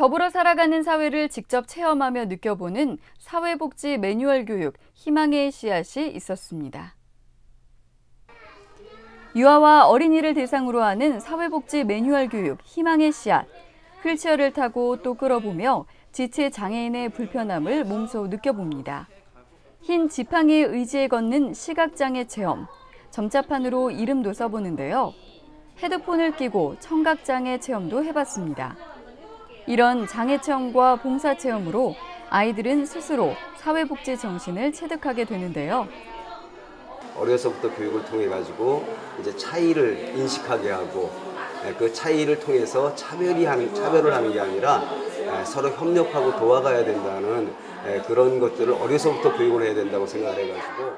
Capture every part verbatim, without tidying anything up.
더불어 살아가는 사회를 직접 체험하며 느껴보는 사회복지 매뉴얼 교육 희망의 씨앗이 있었습니다. 유아와 어린이를 대상으로 하는 사회복지 매뉴얼 교육 희망의 씨앗. 휠체어를 타고 또 끌어보며 지체 장애인의 불편함을 몸소 느껴봅니다. 흰 지팡이에 의지해 걷는 시각장애 체험, 점자판으로 이름도 써보는데요. 헤드폰을 끼고 청각장애 체험도 해봤습니다. 이런 장애 체험과 봉사 체험으로 아이들은 스스로 사회복지 정신을 체득하게 되는데요. 어려서부터 교육을 통해 가지고 이제 차이를 인식하게 하고 그 차이를 통해서 차별이 하는, 차별을 하는 게 아니라 서로 협력하고 도와가야 된다는 그런 것들을 어려서부터 교육을 해야 된다고 생각해가지고.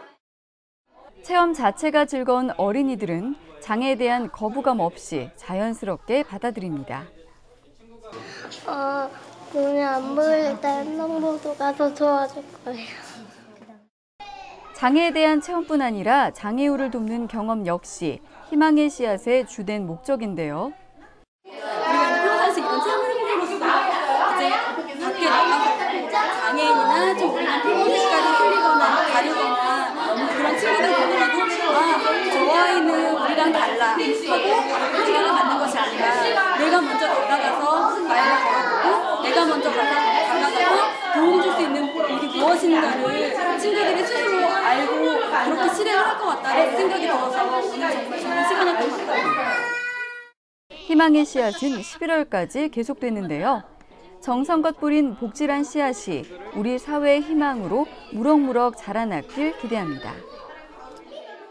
체험 자체가 즐거운 어린이들은 장애에 대한 거부감 없이 자연스럽게 받아들입니다. 어, 눈이 안 보일 때 한성보도 가서 도와줄 거예요. 장애에 대한 체험뿐 아니라 장애우를 돕는 경험 역시 희망의 씨앗의 주된 목적인데요. 우리가 평소에 이런 체험을 해보면서 이제 밖에 나가서 장애인이나 좀 피부색깔이 틀리거나 다르거나 그런 친구들 보더라도 아, 저 아이는 우리랑 달라 하고 시간을 갖는 것이 아니라 내가 먼저 다가가서 말을 걸어보고 내가 먼저 다가가서 도움을 줄 수 있는 일이 무엇인가를 친구들이 스스로 알고 그렇게 실행을 할 것 같다는 생각이 들어서 오늘 정말 시간을 보냈어요. 희망의 씨앗은 십일월까지 계속되는데요. 정성껏 뿌린 복질한 씨앗이 우리 사회의 희망으로 무럭무럭 자라나길 기대합니다.